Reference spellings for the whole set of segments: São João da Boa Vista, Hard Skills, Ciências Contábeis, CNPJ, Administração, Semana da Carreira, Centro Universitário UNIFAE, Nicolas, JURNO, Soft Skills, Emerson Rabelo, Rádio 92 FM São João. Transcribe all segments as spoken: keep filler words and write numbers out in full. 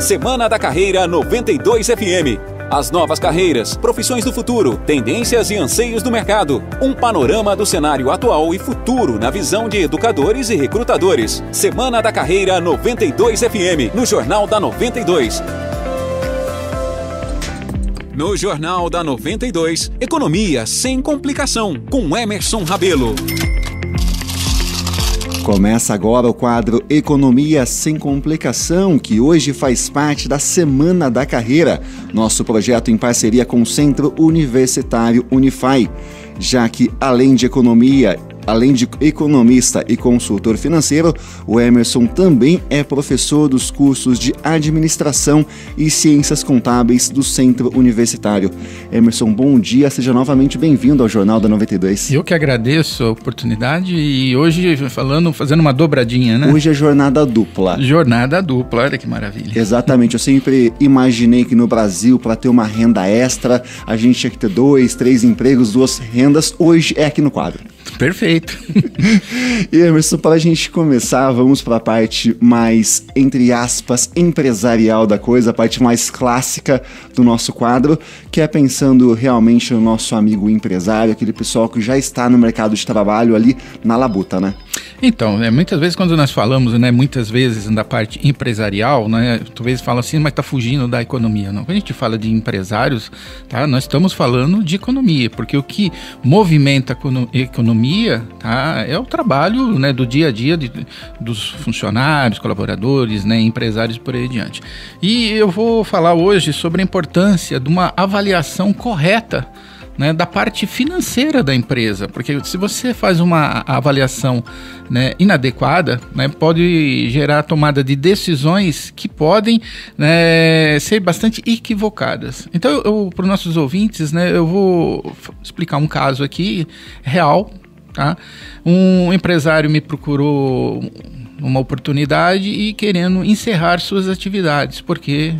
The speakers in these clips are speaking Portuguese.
Semana da Carreira noventa e dois F M. As novas carreiras, profissões do futuro, tendências e anseios do mercado. Um panorama do cenário atual e futuro na visão de educadores e recrutadores. Semana da Carreira noventa e dois F M, no Jornal da noventa e dois. No Jornal da noventa e dois, Economia sem Complicação, com Emerson Rabelo. Começa agora o quadro Economia Sem Complicação, que hoje faz parte da Semana da Carreira, nosso projeto em parceria com o Centro Universitário UNIFAE, já que além de economia, além de economista e consultor financeiro, o Emerson também é professor dos cursos de Administração e Ciências Contábeis do Centro Universitário. Emerson, bom dia, seja novamente bem-vindo ao Jornal da noventa e dois. Eu que agradeço a oportunidade e hoje falando, fazendo uma dobradinha, né? Hoje é jornada dupla. Jornada dupla, olha que maravilha. Exatamente, eu sempre imaginei que no Brasil, para ter uma renda extra, a gente tinha que ter dois, três empregos, duas rendas, hoje é aqui no quadro. Perfeito. E Emerson, para a gente começar, vamos para a parte mais, entre aspas, empresarial da coisa, a parte mais clássica do nosso quadro, que é pensando realmente no nosso amigo empresário, aquele pessoal que já está no mercado de trabalho ali na labuta, né? Então, né, muitas vezes quando nós falamos, né, muitas vezes na parte empresarial, né, talvez fala assim, mas está fugindo da economia. Não. Quando a gente fala de empresários, tá, nós estamos falando de economia, porque o que movimenta a economia, tá, é o trabalho, né, do dia a dia de, dos funcionários, colaboradores, né, empresários por aí adiante. E eu vou falar hoje sobre a importância de uma avaliação correta, né, da parte financeira da empresa, porque se você faz uma avaliação, né, inadequada, né, pode gerar tomada de decisões que podem, né, ser bastante equivocadas. Então, para os nossos ouvintes, né, eu vou explicar um caso aqui real, tá? Um empresário me procurou uma oportunidade e querendo encerrar suas atividades, porque,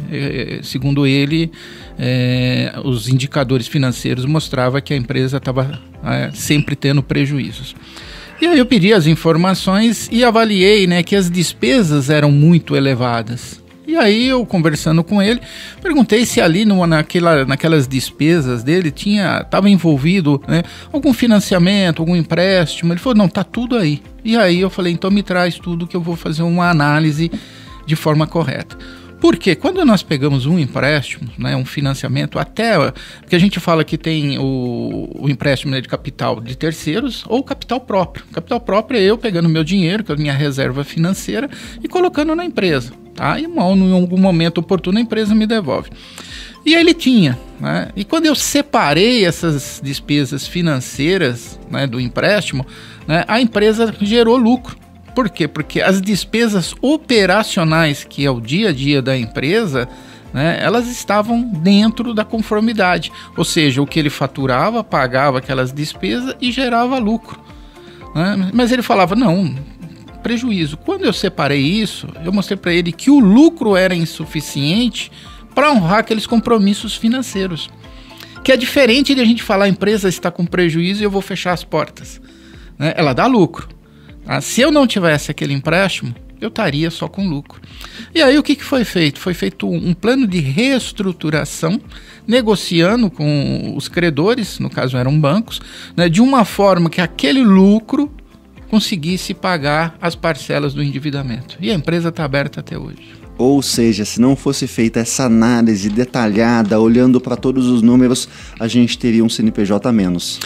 segundo ele, é, os indicadores financeiros mostravam que a empresa estava é, sempre tendo prejuízos. E aí eu pedi as informações e avaliei, né, que as despesas eram muito elevadas. E aí eu, conversando com ele, perguntei se ali no, naquela, naquelas despesas dele tinha, tava envolvido, né, algum financiamento, algum empréstimo. Ele falou, não, tá tudo aí. E aí eu falei, então me traz tudo que eu vou fazer uma análise de forma correta. Porque quando nós pegamos um empréstimo, né, um financiamento, até porque a gente fala que tem o, o empréstimo, né, de capital de terceiros ou capital próprio. Capital próprio é eu pegando meu dinheiro, que é a minha reserva financeira, e colocando na empresa. Tá? E mal, em algum momento oportuno, a empresa me devolve. E ele tinha, né? E quando eu separei essas despesas financeiras, né, do empréstimo, né, a empresa gerou lucro. Por quê? Porque as despesas operacionais, que é o dia a dia da empresa, né, elas estavam dentro da conformidade. Ou seja, o que ele faturava, pagava aquelas despesas e gerava lucro, né? Mas ele falava, não, prejuízo. Quando eu separei isso, eu mostrei para ele que o lucro era insuficiente para honrar aqueles compromissos financeiros. Que é diferente de a gente falar, a empresa está com prejuízo e eu vou fechar as portas, né? Ela dá lucro. Ah, se eu não tivesse aquele empréstimo, eu estaria só com lucro. E aí o que, que foi feito? Foi feito um plano de reestruturação, negociando com os credores, no caso eram bancos, né, de uma forma que aquele lucro conseguisse pagar as parcelas do endividamento. E a empresa está aberta até hoje. Ou seja, se não fosse feita essa análise detalhada, olhando para todos os números, a gente teria um C N P J a menos.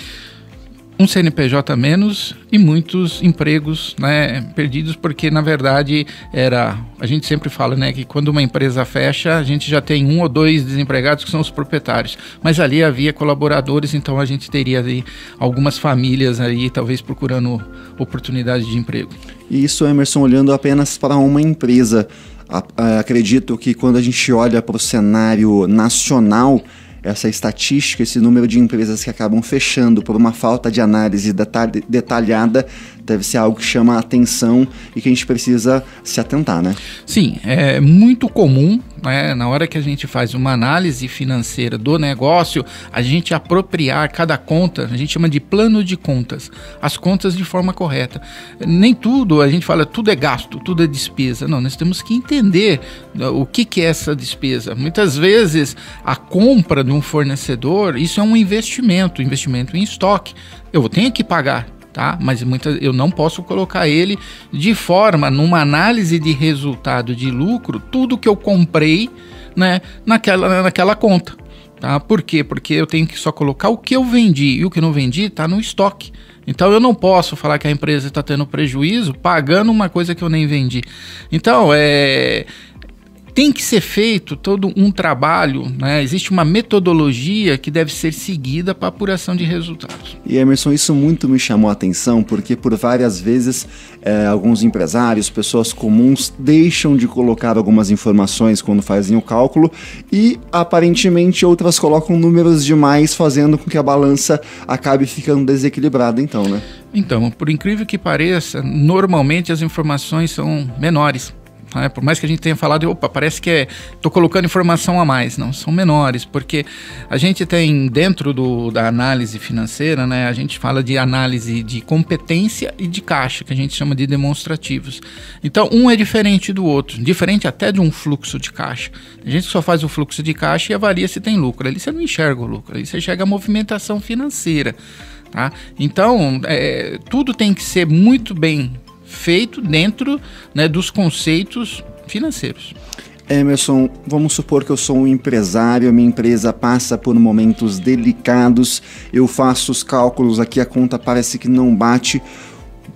Um C N P J a menos e muitos empregos, né, perdidos, porque na verdade era, a gente sempre fala, né, que quando uma empresa fecha, a gente já tem um ou dois desempregados que são os proprietários, mas ali havia colaboradores, então a gente teria ali algumas famílias aí talvez procurando oportunidades de emprego. E isso, Emerson, olhando apenas para uma empresa. Acredito que quando a gente olha para o cenário nacional, essa estatística, esse número de empresas que acabam fechando por uma falta de análise detalhada deve ser algo que chama a atenção e que a gente precisa se atentar, né? Sim, é muito comum, né? Na hora que a gente faz uma análise financeira do negócio, a gente apropriar cada conta, a gente chama de plano de contas, as contas de forma correta. Nem tudo, a gente fala, tudo é gasto, tudo é despesa. Não, nós temos que entender o que que é essa despesa. Muitas vezes a compra de um fornecedor, isso é um investimento, investimento em estoque. Eu tenho que pagar, tá? Mas muita, eu não posso colocar ele de forma, numa análise de resultado de lucro, tudo que eu comprei, né, naquela, naquela conta. Tá? Por quê? Porque eu tenho que só colocar o que eu vendi, e o que não vendi está no estoque. Então eu não posso falar que a empresa está tendo prejuízo pagando uma coisa que eu nem vendi. Então, é... tem que ser feito todo um trabalho, né? Existe uma metodologia que deve ser seguida para apuração de resultados. E Emerson, isso muito me chamou a atenção, porque por várias vezes é, alguns empresários, pessoas comuns, deixam de colocar algumas informações quando fazem o cálculo e aparentemente outras colocam números demais, fazendo com que a balança acabe ficando desequilibrada, então, né? Então, por incrível que pareça, normalmente as informações são menores. Por mais que a gente tenha falado, opa, parece que é, tô colocando informação a mais. Não, são menores, porque a gente tem dentro do, da análise financeira, né, a gente fala de análise de competência e de caixa, que a gente chama de demonstrativos. Então, um é diferente do outro, diferente até de um fluxo de caixa. A gente só faz o fluxo de caixa e avalia se tem lucro. Ali você não enxerga o lucro, ali você enxerga a movimentação financeira. Tá? Então, é, tudo tem que ser muito bem feito dentro, né, dos conceitos financeiros. Emerson, vamos supor que eu sou um empresário, minha empresa passa por momentos delicados, eu faço os cálculos aqui, a conta parece que não bate.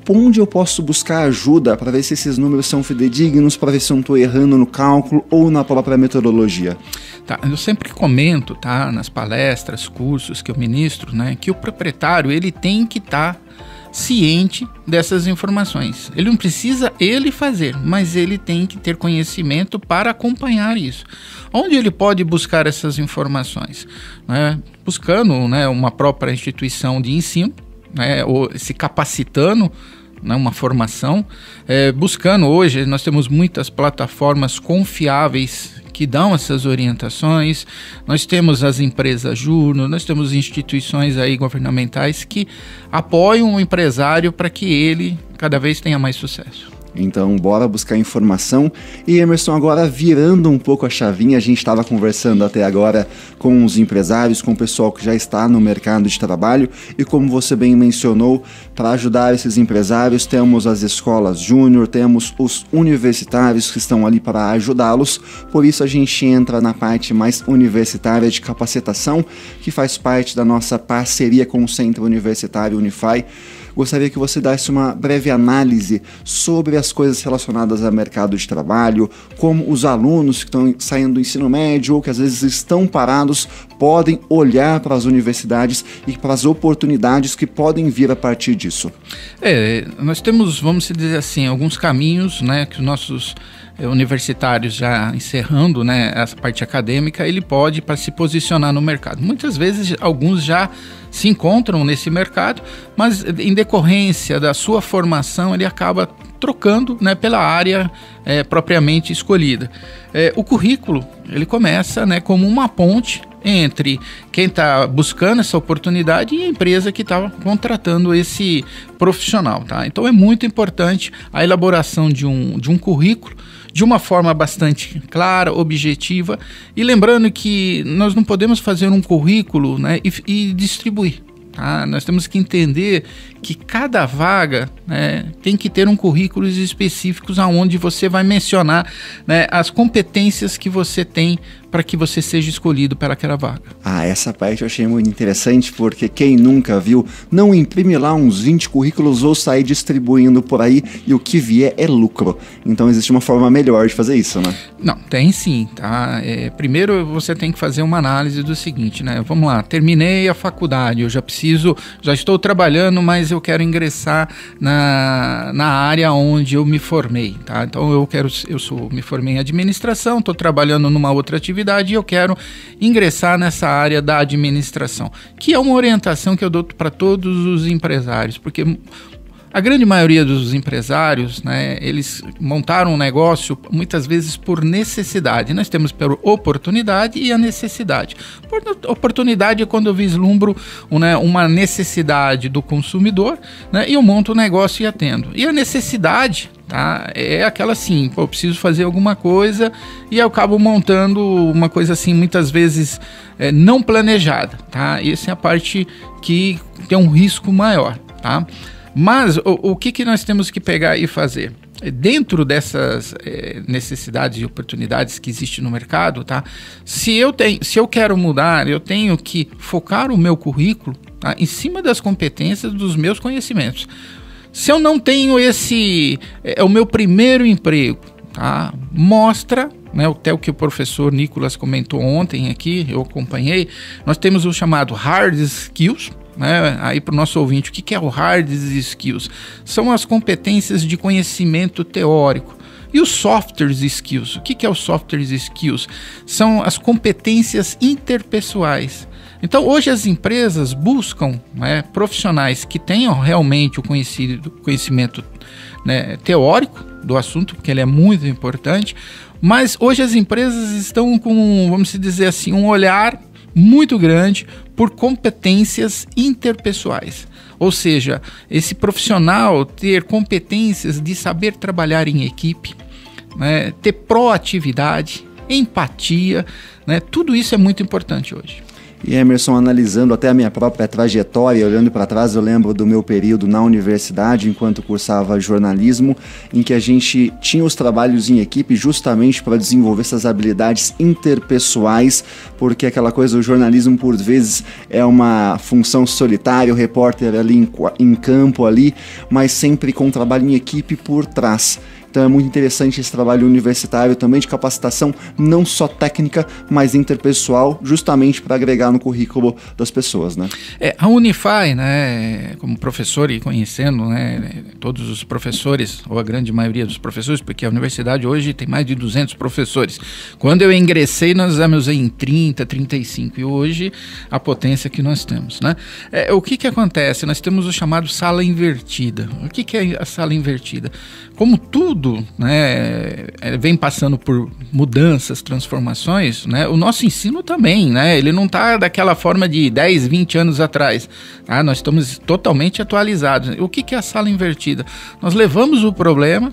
Onde eu posso buscar ajuda para ver se esses números são fidedignos, para ver se eu não estou errando no cálculo ou na própria metodologia? Tá, eu sempre comento, tá, nas palestras, cursos que eu ministro, né, que o proprietário ele tem que estar tá ciente dessas informações. Ele não precisa ele fazer, mas ele tem que ter conhecimento para acompanhar isso. Onde ele pode buscar essas informações? Né? Buscando, né, uma própria instituição de ensino, né, ou se capacitando, né, uma formação, é, buscando. Hoje nós temos muitas plataformas confiáveis que dão essas orientações. Nós temos as empresas JURNO, nós temos instituições aí governamentais que apoiam o empresário para que ele cada vez tenha mais sucesso. Então, bora buscar informação. E Emerson, agora virando um pouco a chavinha, a gente estava conversando até agora com os empresários, com o pessoal que já está no mercado de trabalho, e como você bem mencionou, para ajudar esses empresários, temos as escolas júnior, temos os universitários que estão ali para ajudá-los. Por isso a gente entra na parte mais universitária de capacitação, que faz parte da nossa parceria com o Centro Universitário UNIFAE. Gostaria que você desse uma breve análise sobre as coisas relacionadas ao mercado de trabalho, como os alunos que estão saindo do ensino médio ou que às vezes estão parados podem olhar para as universidades e para as oportunidades que podem vir a partir disso. É, nós temos, vamos dizer assim, alguns caminhos, né, que os nossos universitários, já encerrando, né, essa parte acadêmica, ele pode para se posicionar no mercado. Muitas vezes alguns já se encontram nesse mercado, mas em decorrência da sua formação ele acaba trocando, né, pela área é, propriamente escolhida. É, o currículo ele começa, né, como uma ponte entre quem está buscando essa oportunidade e a empresa que está contratando esse profissional. Tá? Então é muito importante a elaboração de um, de um currículo de uma forma bastante clara, objetiva, e lembrando que nós não podemos fazer um currículo, né, e, e distribuir. Tá? Nós temos que entender que cada vaga, né, tem que ter um currículo específico onde você vai mencionar, né, as competências que você tem para que você seja escolhido para aquela vaga. Ah, essa parte eu achei muito interessante, porque quem nunca viu, não imprime lá uns vinte currículos ou sair distribuindo por aí e o que vier é lucro. Então existe uma forma melhor de fazer isso, né? Não, tem sim, tá? É, primeiro você tem que fazer uma análise do seguinte, né? Vamos lá, terminei a faculdade, eu já preciso Preciso, já estou trabalhando, mas eu quero ingressar na, na área onde eu me formei, tá? Então eu quero, eu sou, me formei em administração, estou trabalhando numa outra atividade e eu quero ingressar nessa área da administração, que é uma orientação que eu dou para todos os empresários, porque A grande maioria dos empresários, né, eles montaram um negócio muitas vezes por necessidade. Nós temos pela oportunidade e a necessidade. Por oportunidade é quando eu vislumbro, né, uma necessidade do consumidor, né, e eu monto o negócio e atendo. E a necessidade, tá, é aquela assim, pô, eu preciso fazer alguma coisa e eu acabo montando uma coisa assim, muitas vezes é, não planejada. Tá? Essa é a parte que tem um risco maior. Tá? Mas o, o que, que nós temos que pegar e fazer? Dentro dessas é, necessidades e oportunidades que existem no mercado, tá? Se eu tenho, se eu quero mudar, eu tenho que focar o meu currículo, tá, em cima das competências dos meus conhecimentos. Se eu não tenho esse... é o meu primeiro emprego, tá? Mostra... né, até o que o professor Nicolas comentou ontem aqui, eu acompanhei, nós temos o chamado Hard Skills, né, aí para o nosso ouvinte, o que, que é o Hard Skills? São as competências de conhecimento teórico. E os Soft Skills? O que, que é o Soft Skills? São as competências interpessoais. Então, hoje as empresas buscam, né, profissionais que tenham realmente o conhecimento, né, teórico do assunto, porque ele é muito importante, mas hoje as empresas estão com, vamos dizer assim, um olhar muito grande por competências interpessoais. Ou seja, esse profissional ter competências de saber trabalhar em equipe, né, ter proatividade, empatia, né, tudo isso é muito importante hoje. E Emerson, analisando até a minha própria trajetória, olhando para trás, eu lembro do meu período na universidade, enquanto cursava jornalismo, em que a gente tinha os trabalhos em equipe justamente para desenvolver essas habilidades interpessoais, porque aquela coisa do jornalismo, por vezes, é uma função solitária, o repórter ali em, em campo, ali, mas sempre com trabalho em equipe por trás. Então é muito interessante esse trabalho universitário também de capacitação, não só técnica, mas interpessoal, justamente para agregar no currículo das pessoas, né? É, a UNIFAE, né, como professor e conhecendo, né, todos os professores, ou a grande maioria dos professores, porque a universidade hoje tem mais de duzentos professores. Quando eu ingressei, nós éramos em trinta, trinta e cinco, e hoje a potência que nós temos, né? É, o que que acontece? Nós temos o chamado sala invertida. O que que é a sala invertida? Como tudo Tudo, né, vem passando por mudanças, transformações, né, o nosso ensino também, né, ele não está daquela forma de dez, vinte anos atrás, tá? Nós estamos totalmente atualizados. O que que é a sala invertida? Nós levamos o problema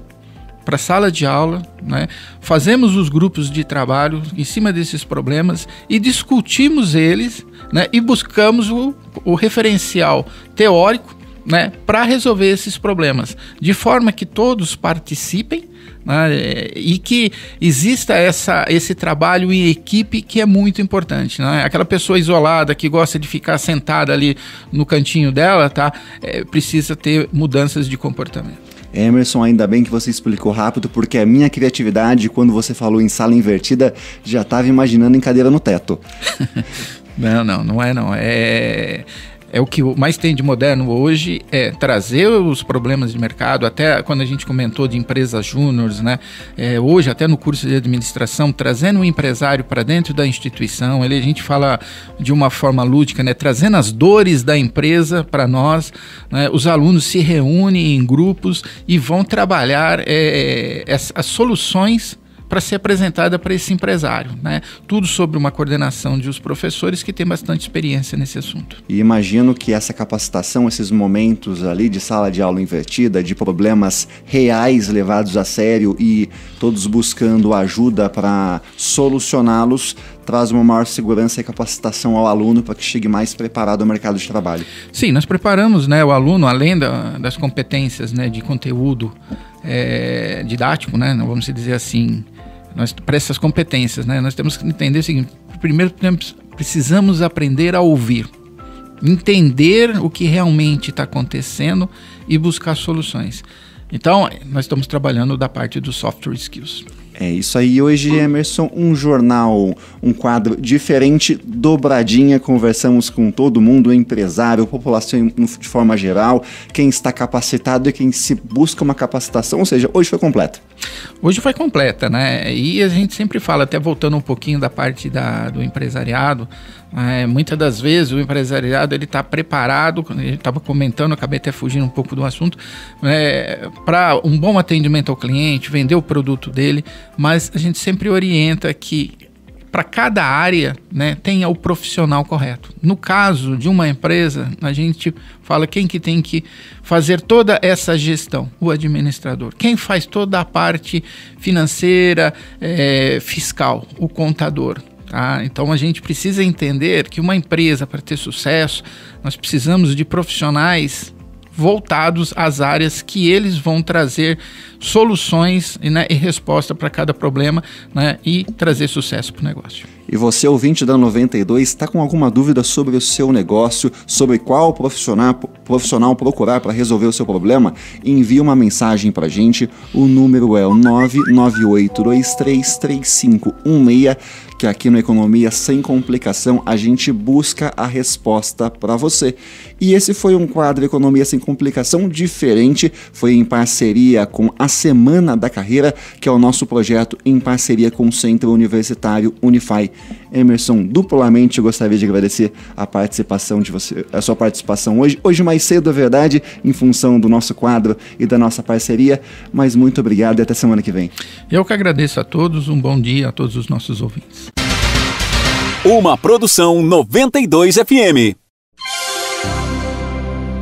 para a sala de aula, né, fazemos os grupos de trabalho em cima desses problemas e discutimos eles, né, e buscamos o, o referencial teórico, né, para resolver esses problemas, de forma que todos participem, né, e que exista essa, esse trabalho em equipe que é muito importante, né? Aquela pessoa isolada que gosta de ficar sentada ali no cantinho dela, tá, é, precisa ter mudanças de comportamento. Emerson, ainda bem que você explicou rápido, porque a minha criatividade, quando você falou em sala invertida, já estava imaginando em cadeira no teto. Não, não, não é não, é... É o que mais tem de moderno hoje, é trazer os problemas de mercado, até quando a gente comentou de empresas júniores, né? É, hoje, até no curso de administração, trazendo o empresário para dentro da instituição, ele, a gente fala de uma forma lúdica, né? Trazendo as dores da empresa para nós, né? Os alunos se reúnem em grupos e vão trabalhar é, as, as soluções para ser apresentada para esse empresário, né? Tudo sobre uma coordenação de os professores que têm bastante experiência nesse assunto. E imagino que essa capacitação, esses momentos ali de sala de aula invertida, de problemas reais levados a sério e todos buscando ajuda para solucioná-los, traz uma maior segurança e capacitação ao aluno para que chegue mais preparado ao mercado de trabalho. Sim, nós preparamos, né, o aluno, além da, das competências, né, de conteúdo é, didático, né, vamos dizer assim, para essas competências, né, nós temos que entender o seguinte: primeiro, precisamos aprender a ouvir, entender o que realmente está acontecendo e buscar soluções. Então, nós estamos trabalhando da parte dos software skills. É isso aí. Hoje, Emerson, um jornal, um quadro diferente, dobradinha. Conversamos com todo mundo, empresário, população de forma geral, quem está capacitado e quem se busca uma capacitação. Ou seja, hoje foi completa. Hoje foi completa, né? E a gente sempre fala, até voltando um pouquinho da parte da, do empresariado, é, muitas das vezes o empresariado ele está preparado, ele estava comentando, acabei até fugindo um pouco do assunto, é, para um bom atendimento ao cliente, vender o produto dele, mas a gente sempre orienta que para cada área, né, tenha o profissional correto. No caso de uma empresa, a gente fala quem que tem que fazer toda essa gestão, o administrador. Quem faz toda a parte financeira, é, fiscal, o contador. Tá? Então a gente precisa entender que uma empresa, para ter sucesso, nós precisamos de profissionais voltados às áreas que eles vão trazer soluções, né, e resposta para cada problema, né, e trazer sucesso para o negócio. E você, ouvinte da noventa e dois, está com alguma dúvida sobre o seu negócio, sobre qual profissional, profissional procurar para resolver o seu problema? Envie uma mensagem para a gente. O número é o nove nove oito dois três três cinco um seis, que aqui no Economia Sem Complicação a gente busca a resposta para você. E esse foi um quadro Economia Sem Complicação diferente, foi em parceria com a Semana da Carreira, que é o nosso projeto em parceria com o Centro Universitário UNIFAE. Emerson, duplamente eu gostaria de agradecer a participação de você, a sua participação hoje, hoje mais cedo, é verdade, em função do nosso quadro e da nossa parceria, mas muito obrigado e até semana que vem. Eu que agradeço a todos, um bom dia a todos os nossos ouvintes. Uma produção noventa e dois F M.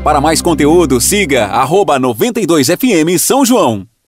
Para mais conteúdo, siga arroba noventa e dois F M São João.